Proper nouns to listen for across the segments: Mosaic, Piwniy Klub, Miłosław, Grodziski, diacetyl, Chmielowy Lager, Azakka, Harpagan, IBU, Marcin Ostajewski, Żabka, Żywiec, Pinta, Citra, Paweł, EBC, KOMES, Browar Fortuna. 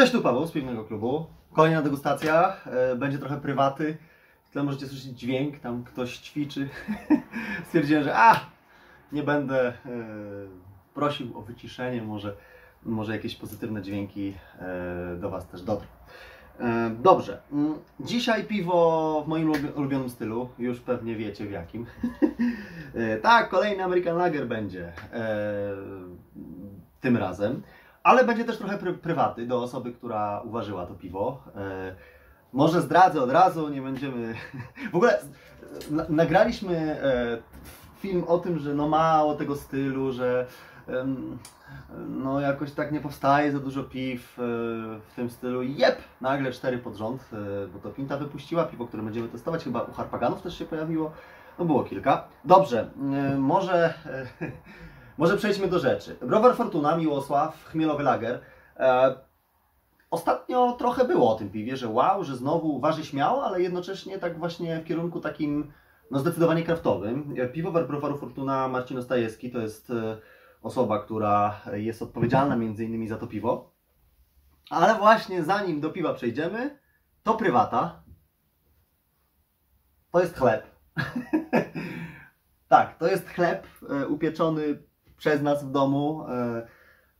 Cześć, tu Paweł z Piwnego Klubu. Kolejna degustacja, będzie trochę prywaty. W tle możecie słyszeć dźwięk, tam ktoś ćwiczy. Stwierdziłem, że nie będę prosił o wyciszenie, może jakieś pozytywne dźwięki do Was też dotrą. Dobrze, dzisiaj piwo w moim ulubionym stylu, już pewnie wiecie w jakim. Tak, kolejny American Lager będzie tym razem. Ale będzie też trochę prywaty do osoby, która uważała to piwo. Może zdradzę od razu, nie będziemy... W ogóle nagraliśmy film o tym, że no mało tego stylu, że no jakoś tak nie powstaje za dużo piw w tym stylu. Jep! Nagle 4 pod rząd, bo to Pinta wypuściła. Piwo, które będziemy testować, chyba u Harpaganów też się pojawiło. No było kilka. Dobrze, może przejdźmy do rzeczy. Browar Fortuna, Miłosław, Chmielowy Lager. Ostatnio trochę było o tym piwie, że wow, że znowu waży śmiało, ale jednocześnie tak właśnie w kierunku takim no zdecydowanie kraftowym. Piwowar Browaru Fortuna Marcin Ostajewski to jest osoba, która jest odpowiedzialna między innymi za to piwo. Ale właśnie zanim do piwa przejdziemy, to prywata. To jest chleb. Tak, to jest chleb upieczony przez nas w domu.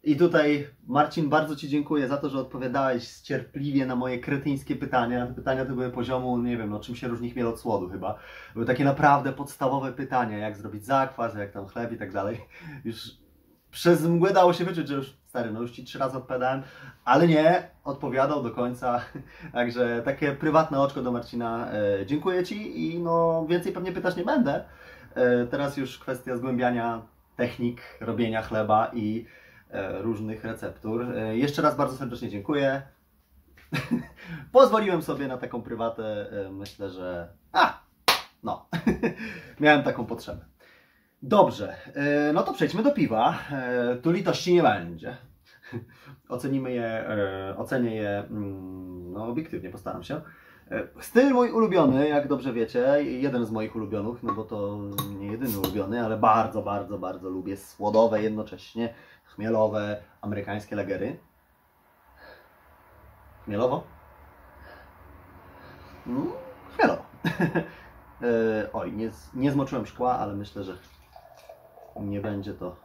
I tutaj, Marcin, bardzo Ci dziękuję za to, że odpowiadałeś cierpliwie na moje kretyńskie pytania. Te pytania to były poziomu, nie wiem, czym się różni chmiel od słodu chyba. Były takie naprawdę podstawowe pytania, jak zrobić zakwas, jak tam chleb i tak dalej. Już przez mgłę dało się wyczuć, że już, stary, no już Ci 3 razy odpowiadałem, ale nie, odpowiadał do końca. Także takie prywatne oczko do Marcina. Dziękuję Ci i no więcej pewnie pytać nie będę. Teraz już kwestia zgłębiania technik robienia chleba i różnych receptur. Jeszcze raz bardzo serdecznie dziękuję. Pozwoliłem sobie na taką prywatę. Myślę, że... No. Miałem taką potrzebę. Dobrze. No to przejdźmy do piwa. Tu litości nie będzie. Ocenię je no, obiektywnie, postaram się. Styl mój ulubiony, jak dobrze wiecie, jeden z moich ulubionych, no bo to nie jedyny ulubiony, ale bardzo, bardzo, bardzo lubię słodowe jednocześnie, chmielowe, amerykańskie lagery. Chmielowo? Chmielowo. Oj, nie zmoczyłem szkła, ale myślę, że nie będzie to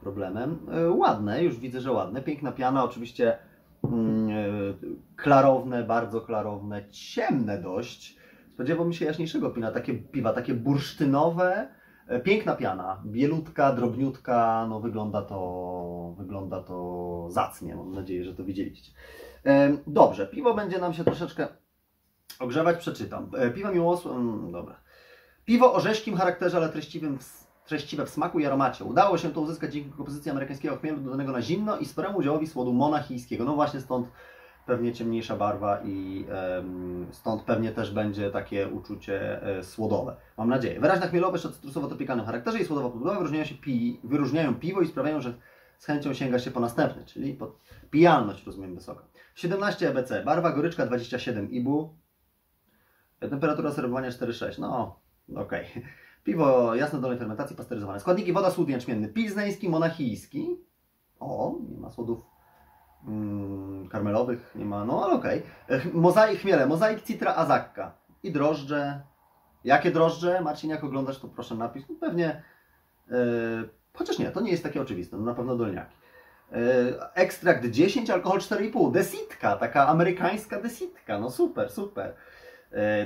problemem. Ładne, już widzę, że ładne. Piękna piana, oczywiście klarowne, bardzo klarowne, ciemne dość. Spodziewam się jaśniejszego piwa, takie bursztynowe. Piękna piana, bielutka, drobniutka, no wygląda to zacnie, mam nadzieję, że to widzieliście. Dobrze, piwo będzie nam się troszeczkę ogrzewać, przeczytam. Piwo o rzeźkim charakterze, ale treściwe w smaku i aromacie. Udało się to uzyskać dzięki kompozycji amerykańskiego chmielu dodanego na zimno i sporemu udziałowi słodu monachijskiego. No właśnie stąd pewnie ciemniejsza barwa i stąd pewnie też będzie takie uczucie słodowe. Mam nadzieję. Wyraźna chmielowe, cytrusowo-topikanym charakterze i słodowo-podłowe wyróżniają piwo i sprawiają, że z chęcią sięga się po następny, czyli pod pijalność, rozumiem, wysoka. 17 EBC, barwa goryczka 27 IBU, temperatura serowania 4,6. No, okej. Piwo jasne dolnej fermentacji, pasteryzowane. Składniki: woda, słód jęczmienny, pilzneński, monachijski. O, nie ma słodów karmelowych, nie ma, no ale okej. Mosaic, chmiele, Mosaic, Citra, Azakka. I drożdże. Jakie drożdże? Marcin, jak oglądasz, to proszę napis. No pewnie, chociaż nie, to nie jest takie oczywiste, no na pewno dolniaki. Ekstrakt 10, alkohol 4,5. Desitka, taka amerykańska desitka. No super, super.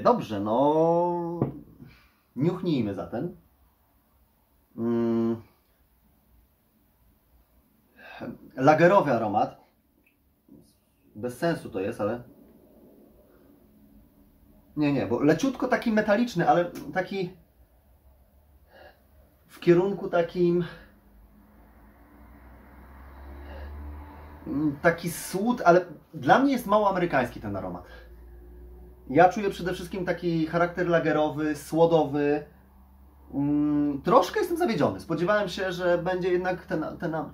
Dobrze, no... Niuchnijmy zatem. Lagerowy aromat. Bez sensu to jest, ale... Nie, bo leciutko taki metaliczny, ale taki... W kierunku takim... Taki słód, ale dla mnie jest mało amerykański ten aromat. Ja czuję przede wszystkim taki charakter lagerowy, słodowy. Troszkę jestem zawiedziony. Spodziewałem się, że będzie jednak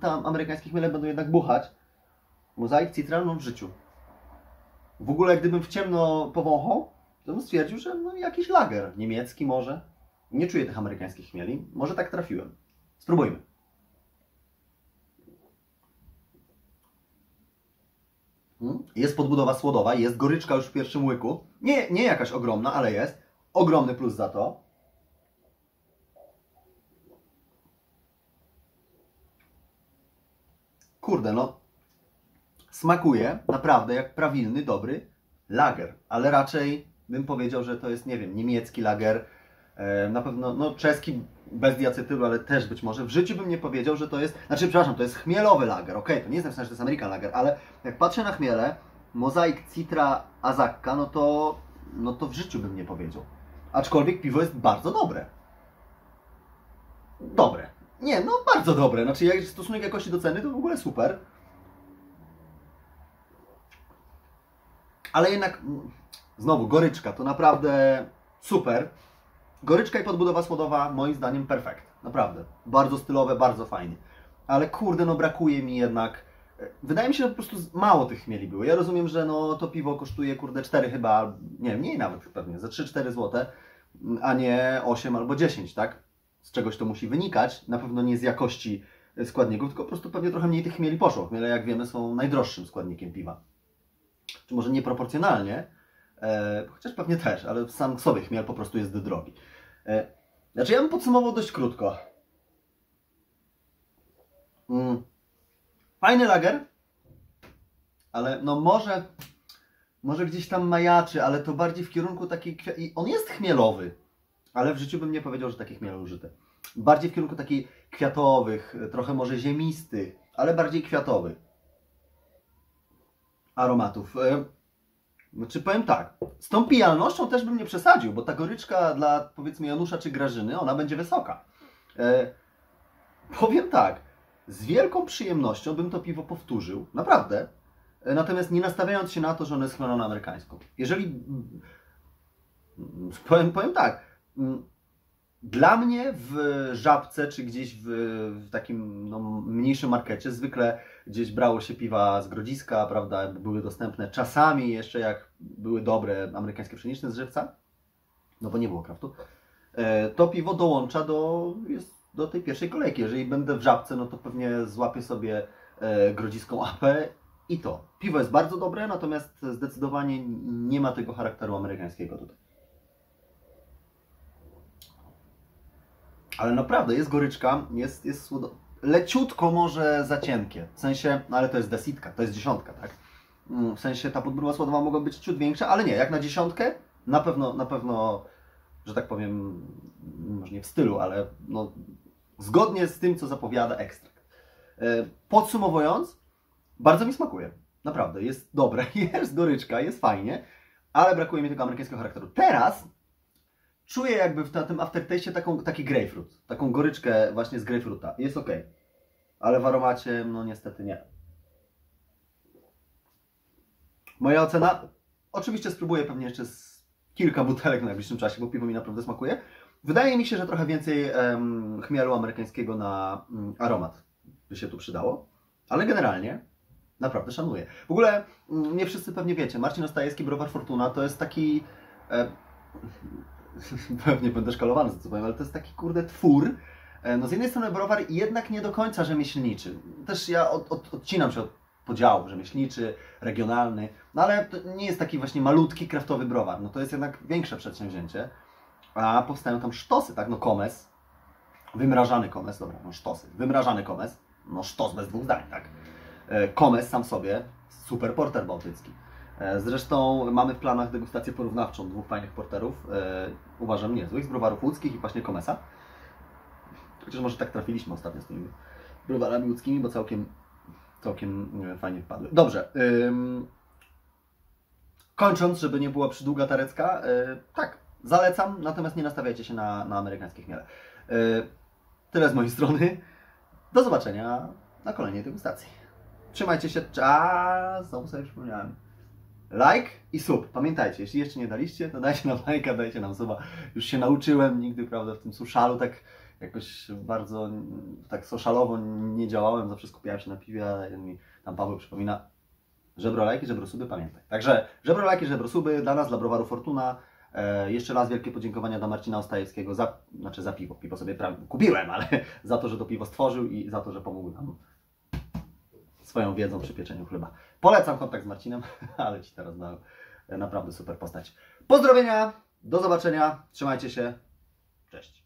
tam amerykańskie chmiele będą jednak buchać. Mozaik, Citra, no w życiu. W ogóle gdybym w ciemno powąchał, to bym stwierdził, że no, jakiś lager niemiecki może. Nie czuję tych amerykańskich chmieli. Może tak trafiłem. Spróbujmy. Jest podbudowa słodowa, jest goryczka już w pierwszym łyku. Nie jakaś ogromna, ale jest. Ogromny plus za to. Kurde, no. Smakuje naprawdę jak prawilny, dobry lager. Ale raczej bym powiedział, że to jest, nie wiem, niemiecki lager. Na pewno, no, czeski bez diacetylu, ale też być może. W życiu bym nie powiedział, że to jest... Znaczy, przepraszam, to jest chmielowy lager. Okej, to nie jest napisane, że to jest American lager, ale jak patrzę na chmiele, Mosaic, Citra, Azakka, no to w życiu bym nie powiedział. Aczkolwiek piwo jest bardzo dobre. Dobre. Nie, no bardzo dobre. Znaczy, jak stosunek jakości do ceny, to w ogóle super. Ale jednak, znowu, goryczka to naprawdę super. Goryczka i podbudowa słodowa, moim zdaniem, perfekt. Naprawdę. Bardzo stylowe, bardzo fajnie. Ale kurde, no brakuje mi jednak... Wydaje mi się, że po prostu mało tych chmieli było. Ja rozumiem, że no to piwo kosztuje, kurde, 4 chyba, nie wiem, mniej nawet pewnie, za 3-4 zł, a nie 8 albo 10, tak? Z czegoś to musi wynikać. Na pewno nie z jakości składników, tylko po prostu pewnie trochę mniej tych chmieli poszło. Chmiele, jak wiemy, są najdroższym składnikiem piwa. Czy może nieproporcjonalnie, chociaż pewnie też, ale sam sobie chmiel po prostu jest drogi. Znaczy, ja bym podsumował dość krótko. Fajny lager, ale no może gdzieś tam majaczy, ale to bardziej w kierunku takiej... On jest chmielowy, ale w życiu bym nie powiedział, że taki chmiel użyty. Bardziej w kierunku takich kwiatowych, trochę może ziemistych, ale bardziej kwiatowych aromatów. Znaczy, powiem tak, z tą pijalnością też bym nie przesadził, bo ta goryczka dla, powiedzmy, Janusza czy Grażyny, ona będzie wysoka. Powiem tak, z wielką przyjemnością bym to piwo powtórzył, naprawdę, natomiast nie nastawiając się na to, że ono jest chmielone amerykańską. Jeżeli... Powiem tak, dla mnie w Żabce czy gdzieś w takim, no, mniejszym markecie zwykle gdzieś brało się piwa z Grodziska, prawda, były dostępne czasami jeszcze, jak były dobre amerykańskie pszeniczne z Żywca, no bo nie było kraftu, to piwo dołącza do tej pierwszej kolejki. Jeżeli będę w Żabce, no to pewnie złapię sobie grodziską apę i to. Piwo jest bardzo dobre, natomiast zdecydowanie nie ma tego charakteru amerykańskiego tutaj. Ale naprawdę, jest goryczka, jest słodowa. Leciutko może za cienkie, w sensie, no ale to jest desitka, to jest dziesiątka, tak? W sensie ta podbudowa słodowa mogła być ciut większa, ale nie, jak na dziesiątkę, na pewno, że tak powiem, może nie w stylu, ale no, zgodnie z tym, co zapowiada ekstrakt. Podsumowując, bardzo mi smakuje, naprawdę, jest dobre, jest goryczka, jest fajnie, ale brakuje mi tego amerykańskiego charakteru. Teraz czuję jakby na tym aftertaście taki grapefruit, taką goryczkę właśnie z grapefruita. Jest ok, ale w aromacie no niestety nie. Moja ocena, oczywiście spróbuję pewnie jeszcze z kilka butelek w najbliższym czasie, bo piwo mi naprawdę smakuje. Wydaje mi się, że trochę więcej chmielu amerykańskiego na aromat by się tu przydało, ale generalnie naprawdę szanuję. W ogóle nie wszyscy pewnie wiecie, Marcin Ostajewski, Browar Fortuna to jest taki... Pewnie będę szkalowany za co powiem, ale to jest taki, kurde, twór. No z jednej strony browar jednak nie do końca rzemieślniczy. Też ja odcinam się od podziału rzemieślniczy, regionalny, no ale to nie jest taki właśnie malutki, kraftowy browar. No to jest jednak większe przedsięwzięcie. A powstają tam sztosy, tak? No KOMES, wymrażany KOMES, dobra, no sztosy, wymrażany KOMES, no sztos bez dwóch zdań, tak? KOMES sam w sobie, super porter bałtycki. Zresztą mamy w planach degustację porównawczą dwóch fajnych porterów, uważam niezłych, z browarów łódzkich i właśnie KOMES-a. Chociaż może tak trafiliśmy ostatnio z tymi browarami łódzkimi, bo całkiem fajnie wpadły. Dobrze, kończąc, żeby nie była przydługa ta recka, tak, zalecam, natomiast nie nastawiajcie się na amerykańskie chmiele. Tyle z mojej strony, do zobaczenia na kolejnej degustacji. Trzymajcie się, czas, znowu sobie przypomniałem. Like i sub. Pamiętajcie, jeśli jeszcze nie daliście, to dajcie nam lajka, dajcie nam suba. Już się nauczyłem, nigdy, prawda, w tym suszalu tak jakoś bardzo tak socialowo nie działałem, zawsze skupiałem się na piwie, a mi tam Paweł przypomina, żebro lajki, żebro suby, pamiętaj. Także żebro lajki, żebro suby dla nas, dla Browaru Fortuna. Jeszcze raz wielkie podziękowania dla Marcina Ostajewskiego za piwo. Piwo sobie kupiłem, ale za to, że to piwo stworzył i za to, że pomógł nam swoją wiedzą przy pieczeniu chleba. Polecam kontakt z Marcinem, ale Ci teraz dałem naprawdę super postać. Pozdrowienia, do zobaczenia, trzymajcie się, cześć.